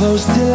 Close till